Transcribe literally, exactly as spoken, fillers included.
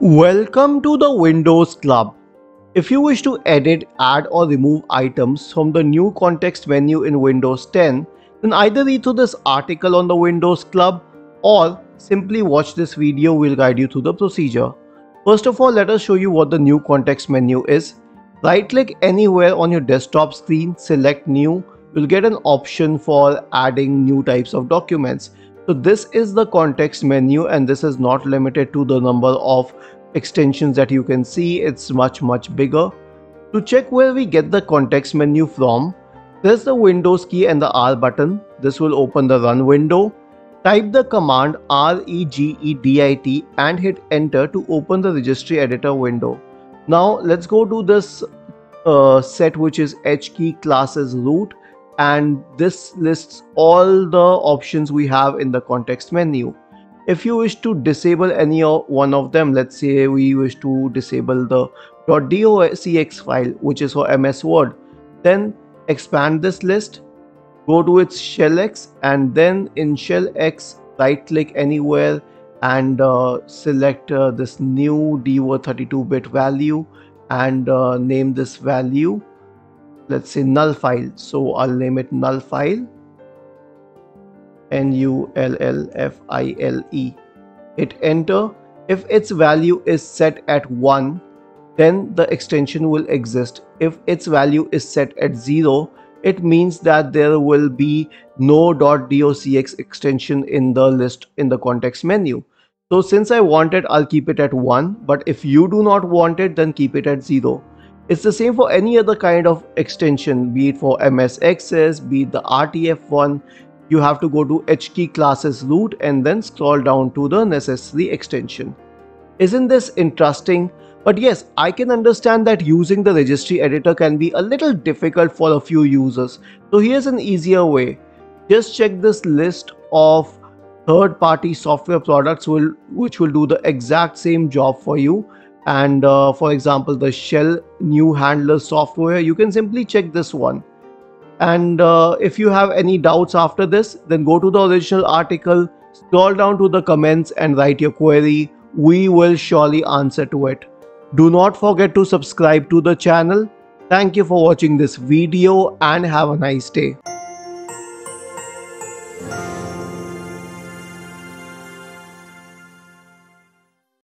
Welcome to the Windows club. If you wish to edit, add or remove items from the new context menu in Windows ten, then either read through this article on the Windows club or simply watch this video. We'll guide you through the procedure. First of all, let us show you what the new context menu is. Right click anywhere on your desktop screen, select new. You'll get an option for adding new types of documents. So this is the context menu, and this is not limited to the number of extensions that you can see. It's much much bigger. To check where we get the context menu from, press the Windows key and the R button. This will open the run window. Type the command regedit and hit enter to open the registry editor window. Now let's go to this uh, set, which is H key classes root. And this lists all the options we have in the context menu. If you wish to disable any one of them, let's say we wish to disable the .docx file, which is for M S Word, then expand this list, go to its shellx, and then in shellx, right click anywhere and uh, select uh, this new D word thirty-two bit value and uh, name this value. Let's say null file, so I'll name it null file, N U L L F I L E. Hit enter. If its value is set at one, then the extension will exist. If its value is set at zero, it means that there will be no .docx extension in the list in the context menu. So since I want it, I'll keep it at one, but if you do not want it, then keep it at zero. It's the same for any other kind of extension, be it for M S X S, be it the R T F one. You have to go to H key classes root and then scroll down to the necessary extension. Isn't this interesting? But yes, I can understand that using the registry editor can be a little difficult for a few users. So here's an easier way. Just check this list of third-party software products will, which will do the exact same job for you. And uh, for example, the Shell New Handler software, you can simply check this one. And uh, if you have any doubts after this, then go to the original article, scroll down to the comments and write your query. We will surely answer to it. Do not forget to subscribe to the channel. Thank you for watching this video and have a nice day.